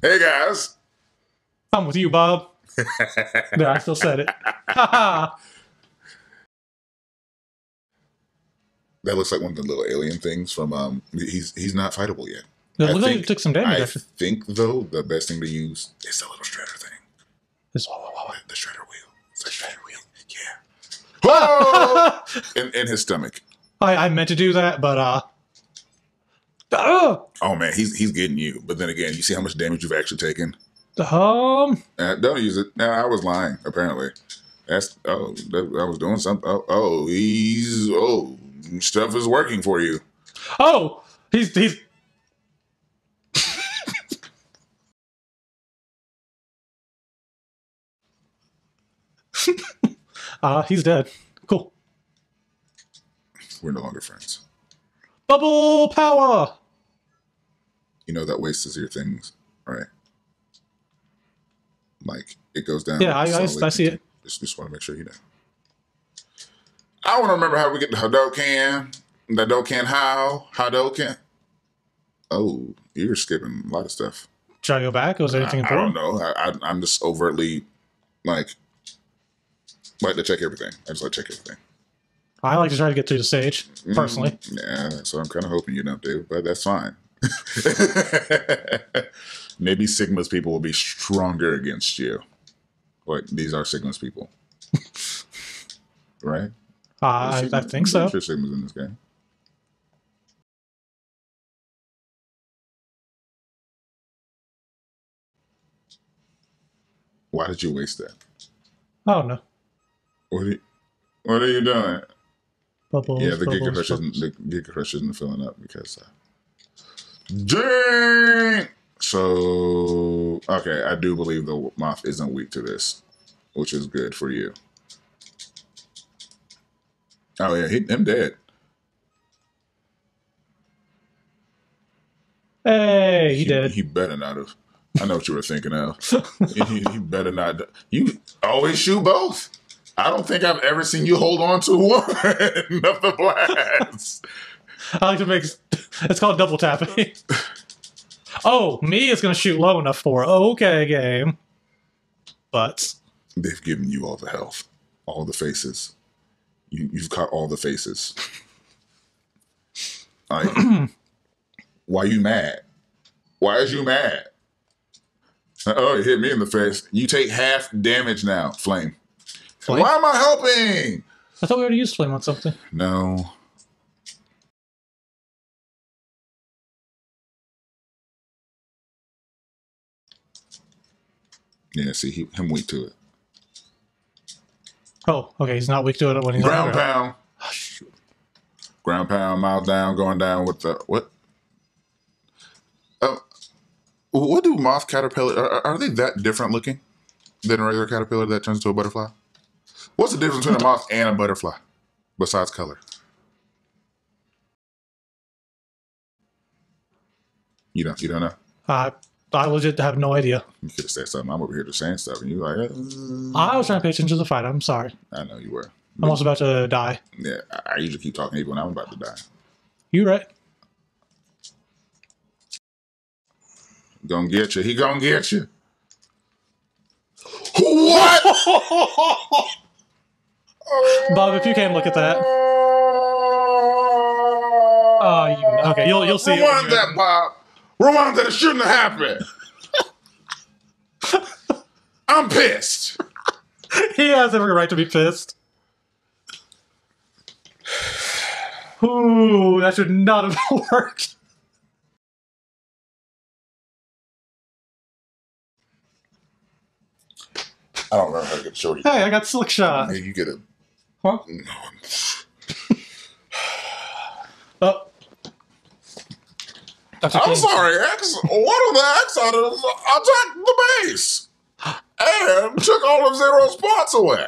Hey guys, I'm with you, Bob. No, I still said it. That looks like one of the little alien things from. He's not fightable yet. It looks like it took some damage. I think though the best thing to use is the little shredder thing. The shredder wheel. It's a shredder wheel. Yeah. Whoa! in his stomach. I meant to do that, but oh man, he's getting you. But then again, you see how much damage you've actually taken. Don't use it. I was lying. Apparently, I was doing something. Stuff is working for you. Oh, he's. He's dead. Cool. We're no longer friends. Bubble power! You know that wastes your things, right? Like, it goes down. Yeah, I see it. Just want to make sure you know. I want to remember how we get the Hadouken. The Hadouken how? Hadouken. Oh, you're skipping a lot of stuff. Should I go back? Or was there anything important? I don't know. I'm just overtly, like to check everything. I just like to check everything. I like to try to get through the stage, personally. Yeah, so I'm kind of hoping you don't do, but that's fine. Maybe Sigma's people will be stronger against you. But these are Sigma's people. Right? I think so. I'm sure Sigma's in this game. Why did you waste that? I don't know. What are you doing? Bubbles, yeah, the Giga crush isn't filling up because. Dang! So okay, I do believe the moth isn't weak to this, which is good for you. Oh yeah, him dead. Hey, he dead. He better not have. I know what you were thinking of. he better not. You always shoot both. I don't think I've ever seen you hold on to one of the blasts. I like to make... It's called double tapping. Oh, me is going to shoot low enough for okay game. But... They've given you all the health. All the faces. You've caught all the faces. Why you mad? Why is you mad? Oh, you hit me in the face. You take half damage now, Flame. Flame? Why am I helping? I thought we already used flame on something. No. Yeah, see, him weak to it. Oh, okay, he's not weak to it when he's ground pound. Oh, shoot. Ground pound, mile down, going down with the what? What do moth caterpillar? Are they that different looking than a regular caterpillar that turns into a butterfly? What's the difference between a moth and a butterfly, besides color? You don't know? I legit have no idea. You could have said something. I'm over here just saying stuff, and you like. I was trying to pay attention to the fight. I'm sorry. I know you were. I'm also about to die. Yeah, I usually keep talking even when I'm about to die. You right? Gonna get you. He gonna get you. What? Bob, if you can look at that. Okay, you'll see. Rewind that, Bob. Rewind that. It shouldn't have happened. I'm pissed. He has every right to be pissed. Ooh, that should not have worked. I don't remember how to get shorty. Hey, I got slick shot. You get a... Huh? No. Oh. I'm sorry, X. One of the X items attacked the base and took all of Zero's spots away.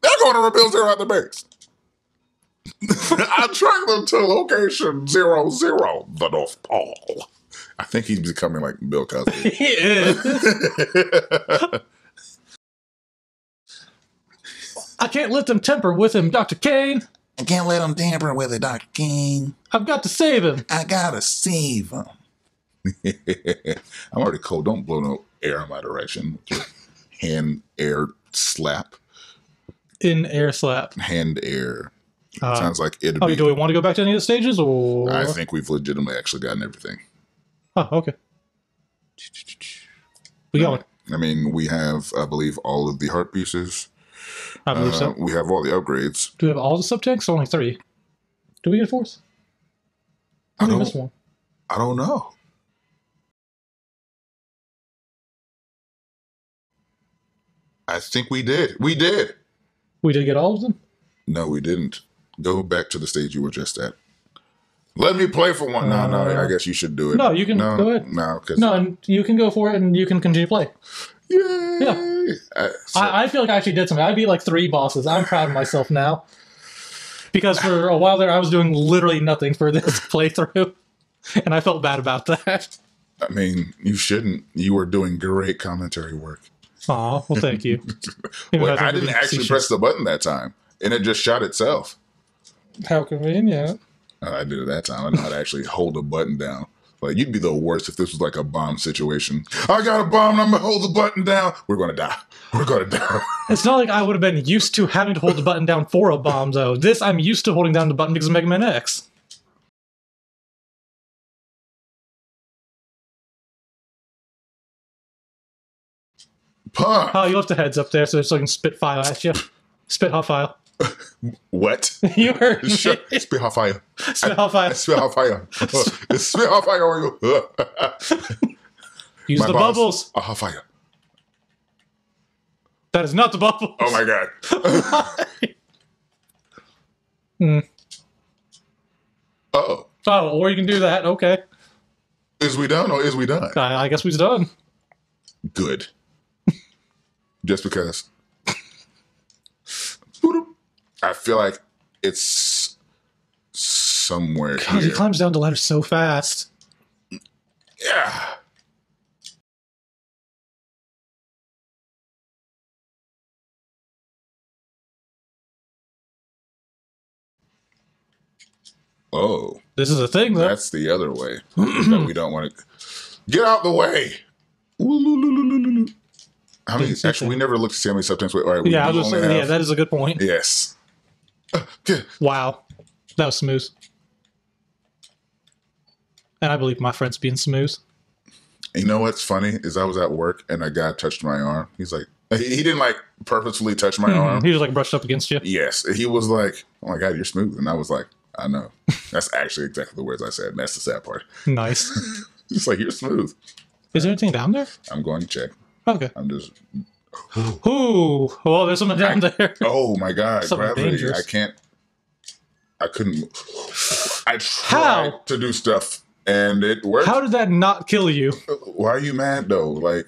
They're going to rebuild Zero at the base. I tracked them to location 00, the North Pole. I think he's becoming like Bill Cosby. He is. I can't let them temper with him, Dr. Kane. I can't let him tamper with it, Dr. Kane. I've got to save him. I gotta save him. I'm already cold. Don't blow no air in my direction. Hand air slap. In air slap. Hand air. Sounds like it'd be. Do we want to go back to any of the stages? Or? I think we've legitimately actually gotten everything. Oh, okay. We got one. I mean, we have, I believe, all of the heart pieces. I believe so. We have all the upgrades. Do we have all the subtanks? Only three. Do we get a fourth? I missed one. I don't know. I think we did. We did. We did get all of them? No, we didn't. Go back to the stage you were just at. Let me play for one. No, I guess you should do it. No, you can go ahead. No, because you can go for it and you can continue to play. Yay! Yeah. I feel like I actually did something. I beat like 3 bosses. I'm proud of myself now. Because for a while there, I was doing literally nothing for this playthrough. And I felt bad about that. I mean, you shouldn't. You were doing great commentary work. Aw, well, thank you. Well, I didn't actually press the button that time. And it just shot itself. How convenient. I did it that time. I know how to actually hold a button down. Like, you'd be the worst if this was like a bomb situation. I got a bomb and I'm going to hold the button down. We're going to die. We're going to die. It's not like I would have been used to having to hold the button down for a bomb, though. This, I'm used to holding down the button because of Mega Man X. Pump. Oh, you left the heads up there so I can spit fire at you. Spit hot fire. What? You heard me. Spit hot fire. Spit hot fire. Spit hot fire. Spit hot fire on you. Use the bubbles. A hot fire. That is not the bubbles. Oh my god. Uh-oh. Oh, or you can do that. Okay. Is we done or is we done? I guess we're done. Good. Just because. I feel like it's somewhere. God, he climbs down the ladder so fast. Yeah. Oh. This is a thing, though. That's the other way. That we don't want to. Get out the way. Ooh. How many? Actually, we never looked to see how many subtanks. All right, yeah, I was just saying, yeah, that is a good point. Yes. Yeah. Wow, that was smooth. And I believe my friend's being smooth. You know what's funny is I was at work and a guy touched my arm. He's like, he didn't like purposefully touch my arm. He was like brushed up against you. Yes, he was like, oh my god, you're smooth, and I was like, I know. That's actually exactly the words I said. And that's the sad part. Nice. It's like you're smooth. Is there anything down there? I'm going to check. Okay. I'm just. Ooh! Oh, there's something down there. Oh my god! Something dangerous. I can't. I couldn't. I tried to do stuff, and it worked. How did that not kill you? Why are you mad though? Like.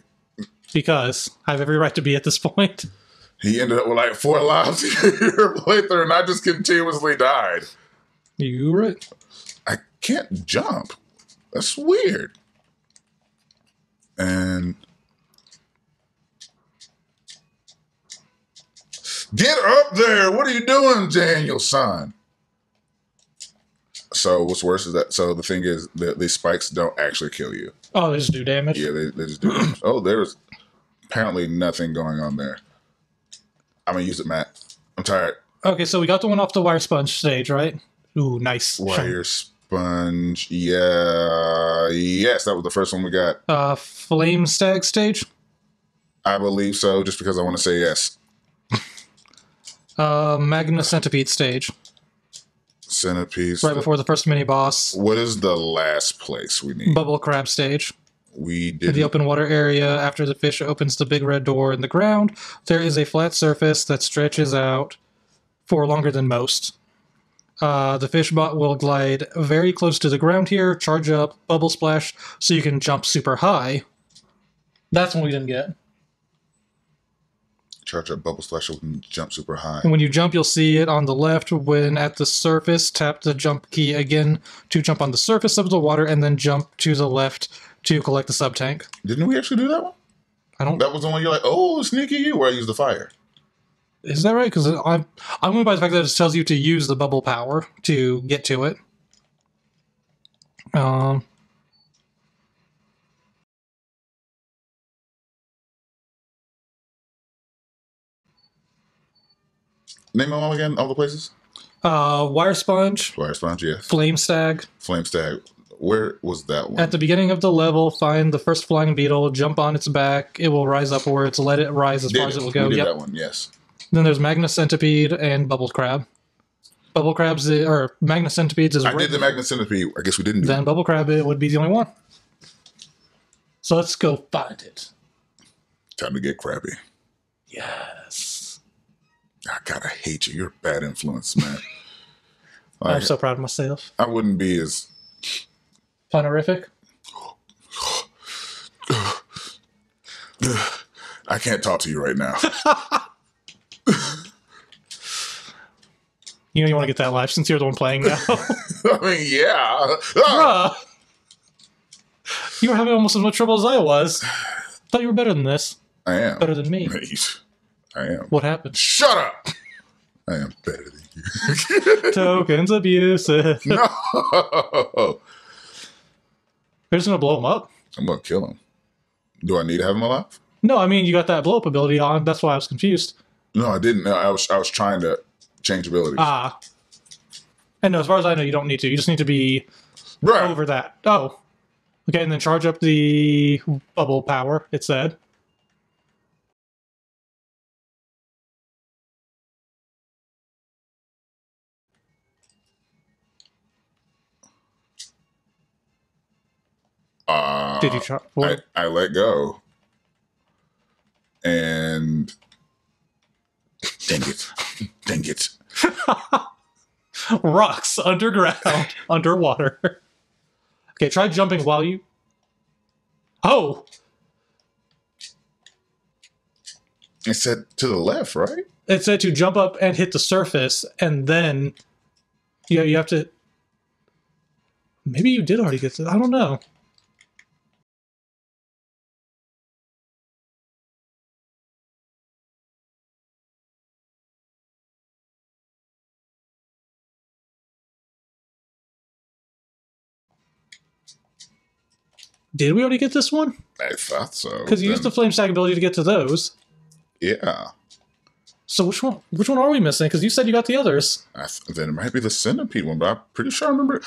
Because I have every right to be at this point. He ended up with like 4 lives here playthrough, and I just continuously died. You were right. I can't jump. That's weird. And. Get up there! What are you doing, Daniel, son? So what's worse is that. So the thing is, these spikes don't actually kill you. Oh, they just do damage. Yeah, they just do damage. Oh, there's apparently nothing going on there. I'm gonna use it, Matt. I'm tired. Okay, so we got the one off the Wire Sponge stage, right? Ooh, nice. Wire Sponge. Yeah. Yes, that was the first one we got. Flame Stag stage. I believe so, just because I want to say yes. Magna Centipede stage. Centipede. Right before the first mini boss. What is the last place we need? Bubble Crab stage. We did. In the open water area, after the fish opens the big red door in the ground, there is a flat surface that stretches out for longer than most. The fish bot will glide very close to the ground here, charge up, bubble splash, so you can jump super high. That's one we didn't get. charge up Bubble Slash so we can jump super high. And when you jump, you'll see it on the left. When at the surface, tap the jump key again to jump on the surface of the water, and then jump to the left to collect the sub tank. Didn't we actually do that one? I don't. That was the one you're like, oh, sneaky you, where I use the fire. Is that right? Because I'm going by the fact that it tells you to use the bubble power to get to it. Name them all again, all the places? Wire Sponge. Wire Sponge, yes. Flame Stag. Flame Stag. Where was that one? At the beginning of the level, find the first flying beetle, jump on its back, it will rise upwards, let it rise as far as it will go. We did that one, yes. Then there's Magna Centipede and Bubble Crab. Bubble Crab's, or Magna Centipede's is right. I did the Magna Centipede. I guess we didn't do that. Then Bubble Crab it would be the only one. So let's go find it. Time to get crabby. Yes. I gotta hate you. You're a bad influence, man. I'm so proud of myself. I wouldn't be as... Punerific? I can't talk to you right now. You know you want to get that life since you're the one playing now. I mean, yeah. You were having almost as much trouble as I was. Thought you were better than this. I am. Better than me. I am. What happened? Shut up! I am better than you. Tokens abusive. No! They're just going to blow him up. I'm going to kill him. Do I need to have him alive? No, I mean, you got that blow-up ability on. That's why I was confused. No, I didn't. No, I was trying to change abilities. Ah. And no, as far as I know, you don't need to. You just need to be right over that. Oh. Okay, and then charge up the bubble power, it said. Did you try? I let go, and dang it, dang it! Rocks underground, underwater. Okay, try jumping while you. Oh! It said to the left, right? It said to jump up and hit the surface, and then you have to. Maybe you did already get to. I don't know. Did we already get this one? I thought so. Because you used the Flame Stag ability to get to those. Yeah. So which one? Which one are we missing? Because you said you got the others. Then it might be the centipede one, but I'm pretty sure I remember it.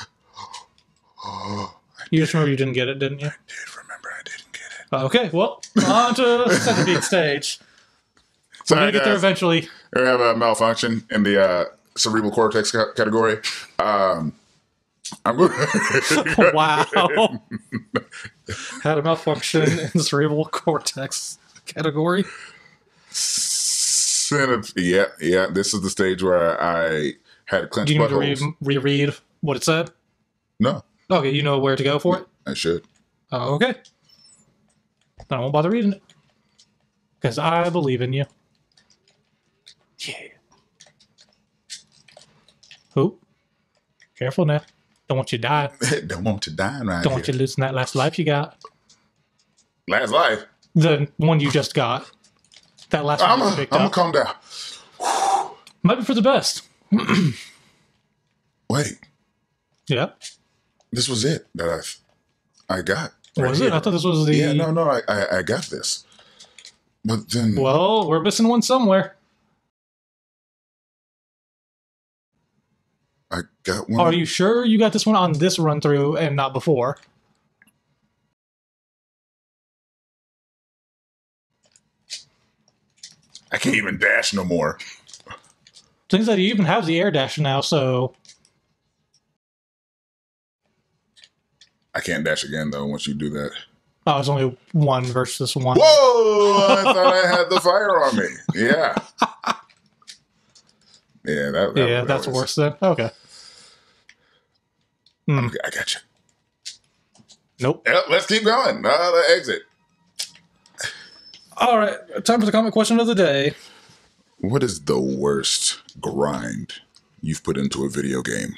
Oh, you just remember you didn't get it, didn't you? I did remember I didn't get it. Okay, well, on to the centipede stage. We're going to get there eventually. We have a malfunction in the cerebral cortex category. I'm going to wow. Had a malfunction in the cerebral cortex category. Yeah. This is the stage where I had a clenched buttholes. Do you need to reread what it said? No. Okay, you know where to go for it? I should. Oh, okay. Then I won't bother reading it. Because I believe in you. Yeah. Who? Careful now. Don't want you to die. Don't want you dying right now. Don't want you losing that last life you got. Last life? The one you just got. That last one you picked up. I'm going to calm down. Might be for the best. Wait. Yeah. This was it that I got. Right was it? Here. I thought this was the... Yeah, no, I got this. But then... Well, we're missing one somewhere. I got one. Are you sure you got this one on this run through and not before? I can't even dash no more. Things that you even have the air dash now, so I can't dash again though once you do that. Oh, it's only one versus one. Whoa! I thought I had the fire on me. Yeah. Yeah, that that's worse then. Okay. Okay, I got you. Nope. Yep, let's keep going. The exit. All right, time for the comment question of the day. What is the worst grind you've put into a video game?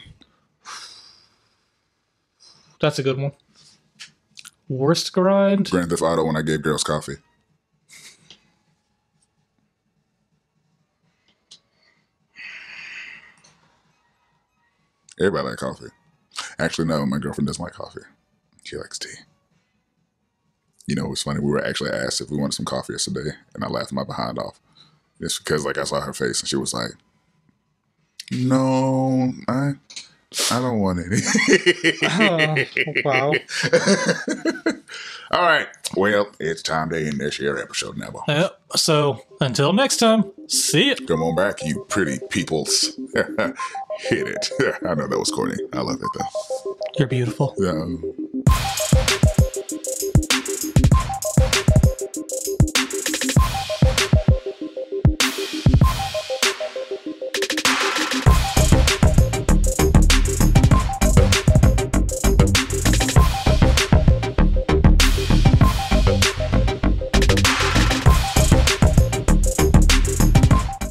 That's a good one. Worst grind? Grand Theft Auto when I gave girls coffee. Everybody likes coffee. Actually, no, my girlfriend doesn't like coffee. She likes tea. You know, it's funny. We were actually asked if we wanted some coffee yesterday, and I laughed my behind off. It's because, like, I saw her face, and she was like, no, I don't want any. Wow. All right. Well, it's time to end this year episode, Neville. Yep. So, until next time, see ya. Come on back, you pretty peoples. Hit it. I know that was corny. I love it, though. You're beautiful.